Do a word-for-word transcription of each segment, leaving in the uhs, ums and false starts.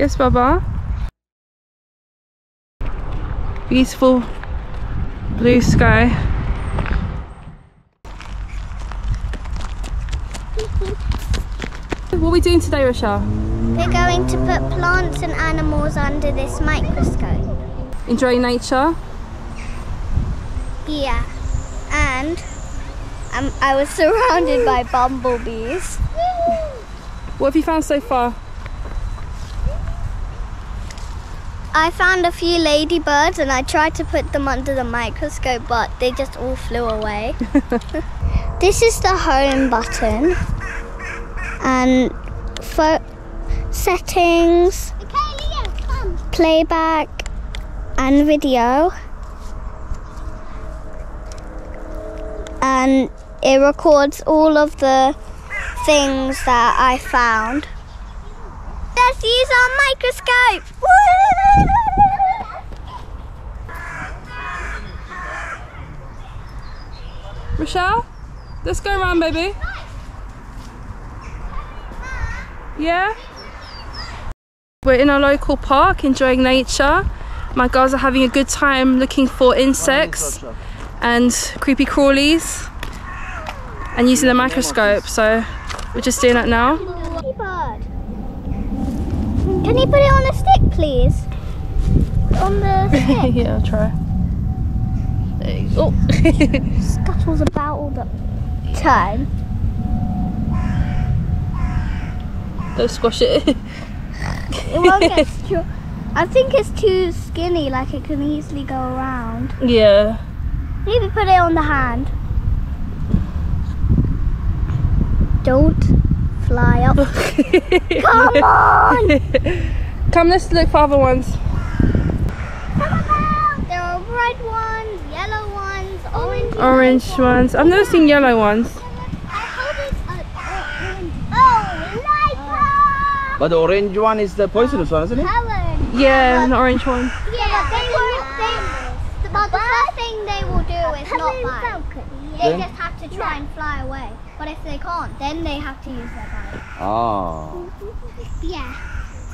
Yes, Baba. Peaceful blue sky. What are we doing today, Rochelle? We're going to put plants and animals under this microscope. Enjoying nature? Yeah. And um, I was surrounded by bumblebees. What have you found so far? I found a few ladybirds and I tried to put them under the microscope, but they just all flew away. This is the home button. And for settings, okay, Leo, come. Playback and video. And it records all of the things that I found. Let's use our microscope! Woo! Rochelle, let's go around, baby. Yeah? We're in a local park enjoying nature. My girls are having a good time looking for insects and creepy crawlies and using the microscope, so we're just doing that now. Can you put it on a stick, please? On the stick? Yeah, I'll try. There you go. Oh. Scuttles about all the time. Don't squash it. It won't get strong. I think it's too skinny, like it can easily go around. Yeah. Maybe put it on the hand. Don't fly up. Come on! Come, let's look for other ones. There are red ones, yellow ones, orange, orange ones. ones. I've never seen yellow ones. But the orange one is the poisonous one, isn't it? Yeah, an orange one. Yeah, but they will think, but the first thing they will do is not bite. They just have to try and fly away. But if they can't, then they have to use their bite. Oh. Yeah.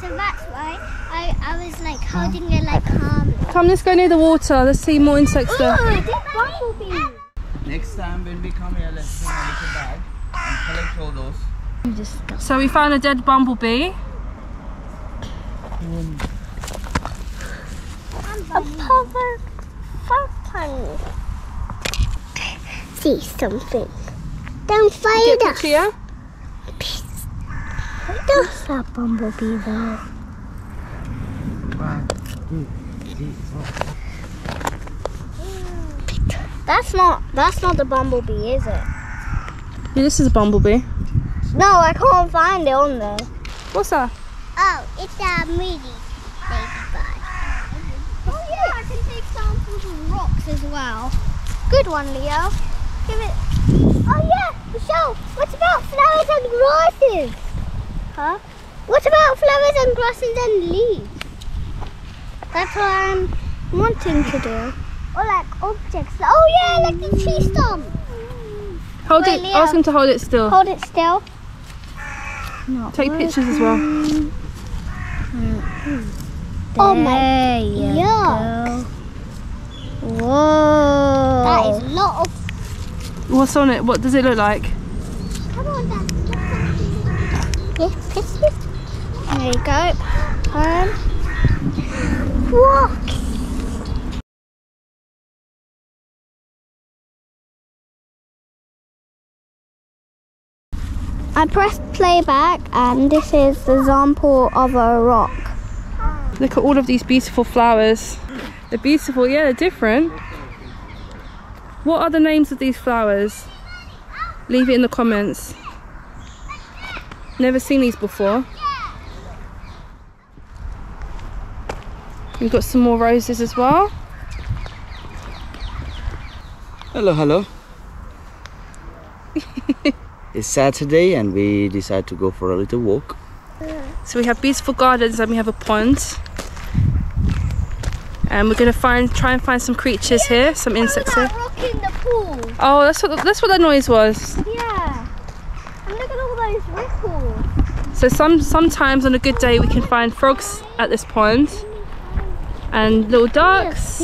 So that's why I, I was like holding it like calmly. Come, let's go near the water. Let's see more insects there. Ooh, there's bumblebees. Next time when we come here, let's bring a little bag and collect all those. So we found a dead bumblebee. A purple purple. See something. Don't fire us. Here. Don't stop bumblebee though. That's not that's not the bumblebee, is it? Yeah, this is a bumblebee. No, I can't find it on there. What's that? Oh, it's a meaty ladybug. Oh yeah, I can take samples of rocks as well. Good one, Leo. Give it. Oh yeah, Michelle, what about flowers and grasses? Huh? What about flowers and grasses and leaves? That's what I'm wanting to do. Or like objects. Oh yeah, like the tree stump. Hold Wait, it, Leo. Ask him to hold it still. Hold it still. Not Take working. pictures as well. Mm-hmm. Oh my yuck. Go. Whoa. That is a lot of... What's on it? What does it look like? Come on, Dad. Yes, yes, yes. There you go. Um, what? I pressed playback and this is the example of a rock. Look at all of these beautiful flowers. They're beautiful, yeah, they're different. What are the names of these flowers? Leave it in the comments. Never seen these before. We've got some more roses as well. Hello, hello. It's Saturday and we decide to go for a little walk. So we have beautiful gardens and we have a pond. And we're gonna find, try and find some creatures yeah, here, some insects here. Rock in the pool. Oh, that's what the, that's what that noise was. Yeah. And look at all the those ripples. So some sometimes on a good day we can find frogs at this pond and little ducks.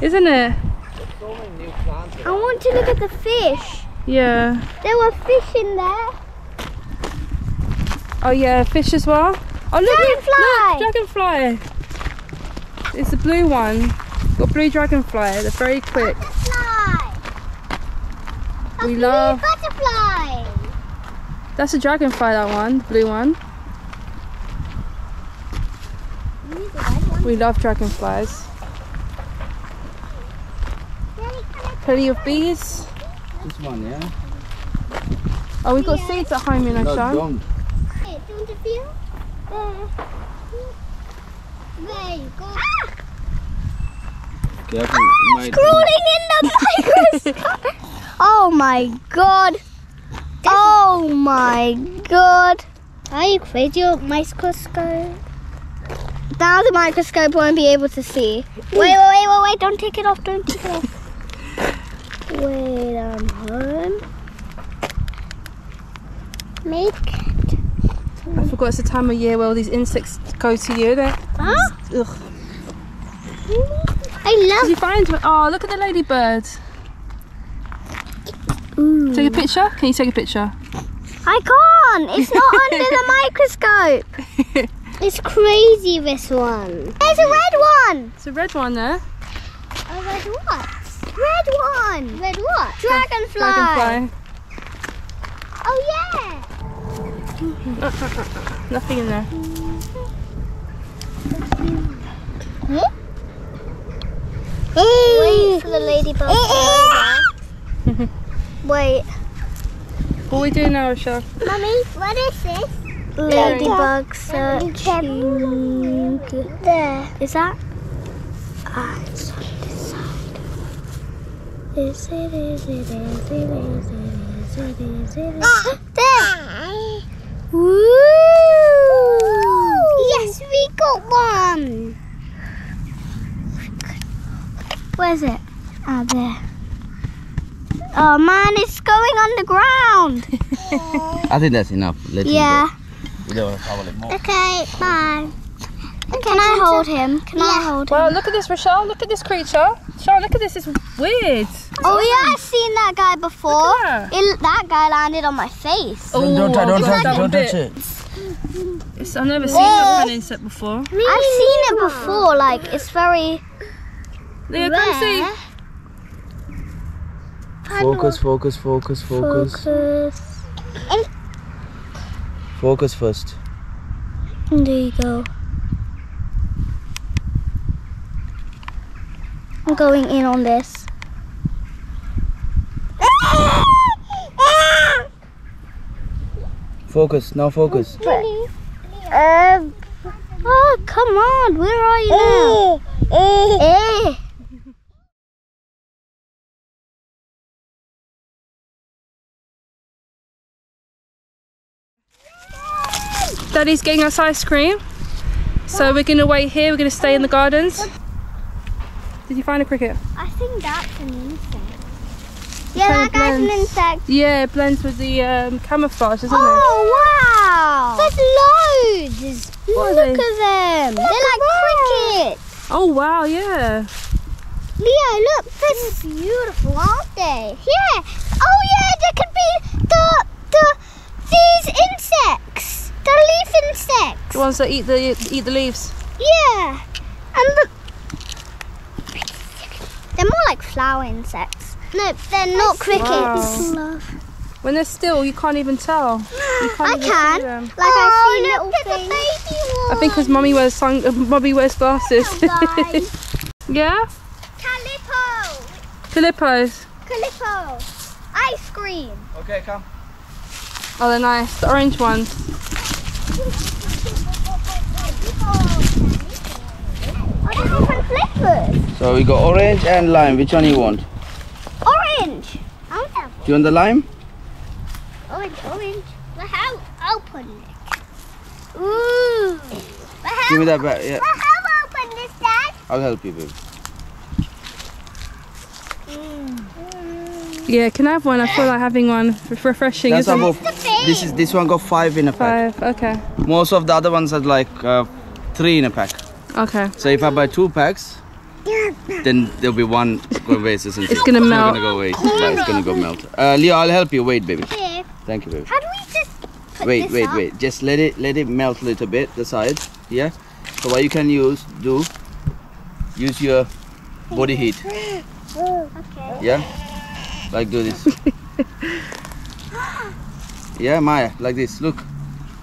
Isn't it? I want to look at the fish. Yeah. There were fish in there. Oh yeah, fish as well. Oh look, dragonfly. Look, dragonfly. It's a blue one. Got blue dragonfly. They're very quick. Butterfly. We a love blue butterfly. That's a dragonfly. That one, the blue one. The red one. We love dragonflies. Plenty of bees. This one, yeah. Oh, we've got yeah. seeds at home in our shop. No, hey, do you want to feel? There. There you go. Ah! Careful, ah, it's crawling in the microscope. Oh my god. Oh my god. Are you crazy, your microscope? Now the microscope won't be able to see. Wait, wait, wait, wait, wait. Don't take it off. Don't take it off. Wait, I'm home. Make it. I forgot it's the time of year where all these insects go to you. There. Huh? Ugh. I love. Did you find one? Oh, look at the ladybird. Ooh. Take a picture. Can you take a picture? I can't. It's not under the microscope. It's crazy. This one. There's a red one. It's a red one there. A red one. Red one! Red what? Dragonfly! Dragonfly. Oh yeah! Nothing in there. Hmm? Wait for the ladybug. Wait. What are we doing now, Rochelle? Mummy, what is this? Ladybug searching. There. Is that? Ah, it's Is it, is it, is it, is it, is it, is it, is it? Woo! Yes, we got one! Where's it? Ah, there. Oh man, it's going on the ground! I think that's enough. Let yeah. We don't want to cover it more. Okay, bye. Can I hold him? Can yeah. I hold him? Wow, look at this, Rochelle. Look at this creature. Rochelle, look at this. It's weird. Oh, yeah, I've seen that guy before. Look at that. It, that guy landed on my face. Oh, don't touch don't, don't, don't, don't it. It's, I've never seen that kind of insect before. Really? I've seen it before. Like, it's very Leo, come see. Focus, focus, focus, focus. Focus. Focus first. There you go. I'm going in on this. Focus, now focus. Oh, uh, oh, come on, where are you now? Daddy's getting us ice cream. So we're gonna wait here, we're gonna stay in the gardens. Did you find a cricket? I think that's an insect. Yeah, that guy's an insect. Yeah, it blends with the um, camouflage, doesn't it? Oh, wow! There's loads! Look at them! They're like crickets! Oh, wow, yeah. Leo, look, they're beautiful, aren't they? Yeah! Oh, yeah, there could be the, the, these insects! The leaf insects! The ones that eat the, eat the leaves? Yeah! And the They're more like flower insects. No, they're not crickets. Wow. When they're still, you can't even tell. You can't I even can. See them. Like oh, I see little things. I think because Mummy wears sun, uh, Mummy wears glasses. Yeah. Calippo. Calippos. Calippo. Ice cream. Okay, come. Oh, they're nice. The orange ones. So we got orange and lime. Which one do you want? Orange! I want that one. Do you want the lime? Orange, orange. But how open it? Ooh. But how, give me that back. Yeah. But how open this, Dad? I'll help you, babe. Mm. Yeah, can I have one? I feel like having one. It's refreshing. That's isn't it? This is this one got five in a pack. Five, okay. Most of the other ones are like uh, three in a pack. Okay. So if I buy two packs, then there'll be one going waste, isn't it? It's gonna melt. It's gonna go waste. Yeah, it's gonna go melt. Uh, Leo, I'll help you. Wait, baby. Okay. Thank you, baby. How do we just put wait, this wait, up? wait. Just let it let it melt a little bit. The side, yeah. So what you can use do use your body heat. Okay. Yeah. Like do this. Yeah, Maya, like this. Look,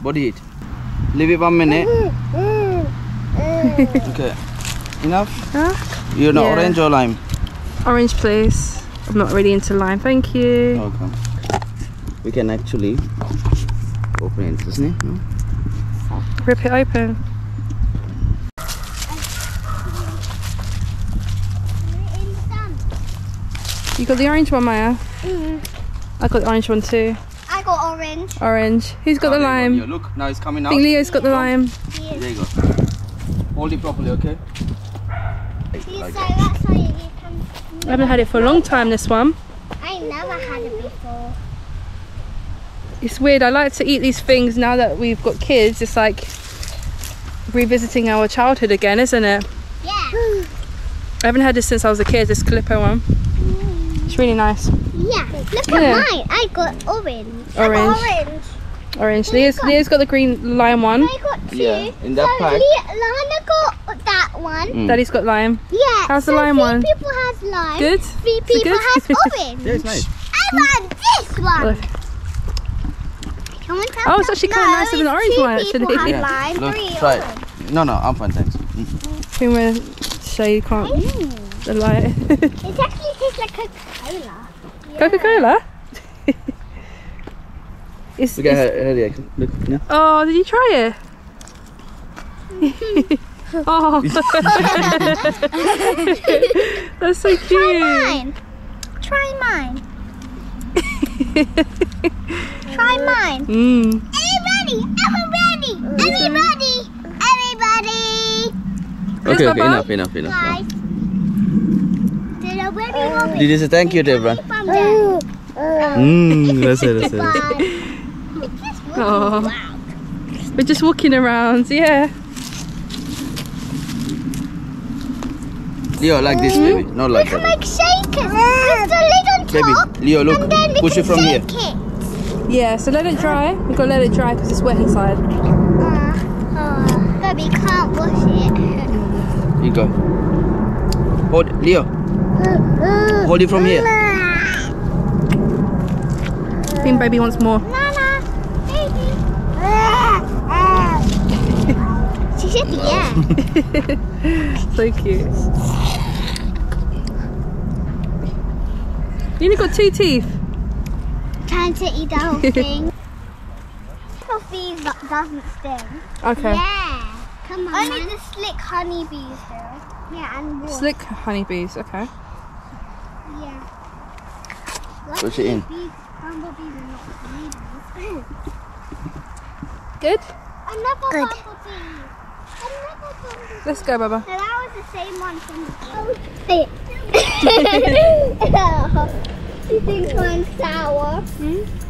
body heat. Leave it one minute. Okay. Enough? Huh? You know, yeah. Orange or lime? Orange, please. I'm not really into lime. Thank you. Okay. We can actually open it, isn't it? No? Rip it open. You got the orange one, Maya? Mm-hmm. I got the orange one too. I got orange. Orange. Who's got oh, the lime? Go, look, now it's coming out. I think Leo's got the lime. Yes. There you go. Hold it properly, okay? Like that. That's how you can... I haven't had it for a long time, this one. I never had it before. It's weird. I like to eat these things now that we've got kids. It's like revisiting our childhood again, isn't it? Yeah. I haven't had this since I was a kid, this Calippo one. Mm. It's really nice. Yeah, look yeah. at mine. I got orange. Orange. I got orange. Orange. Leo's, got, Leo's got the green lime one. I got two. Yeah, in that so pack. Le Lana got that one. Mm. Daddy's got lime. Yeah. How's so the lime three one? Three people has lime. Good. Three people good? has orange. Yeah, it's nice. I want this one. Someone tell oh, it's actually kind of nicer than the orange two one. Actually. People yeah. lime. Look, three try it. No, no, I'm fine, thanks. Mm. I think we're so you can't mm. the light. It actually tastes like Coca-Cola. Coca-Cola? It's, look at her, her reaction. Look, yeah. Oh, did you try it? Mm-hmm. Oh, that's so cute. Try mine. Try mine. Try mine. Mm. Everybody, everybody, everybody, everybody. Okay, okay, enough, enough, enough. Guys, did you say thank you, Debra? Mmm, that's it, that's it. That's it. Oh, wow. We're just walking around, yeah. Leo, like this, baby. Not like that. We can make shakers. Put the lid on top. Baby, Leo, look. And then we push can it from shake here. It. Yeah, so let it dry. We've got to let it dry because it's wet inside. Uh, uh, baby, you can't push it. You go. Hold, Leo. Hold it from here. I think baby wants more. Yeah. So cute. You only got two teeth. Trying to eat the whole thing. Coffee doesn't sting. Okay. Yeah. Come on. Only man. the slick honeybees do. Yeah, and water. Slick honeybees. Okay. Yeah. Push like it in. Bees, bumblebees are not honeybees. Good. Another Good. bumblebee. Let's go, Baba. So that was the same one from the She thinks mine's sour. Hmm?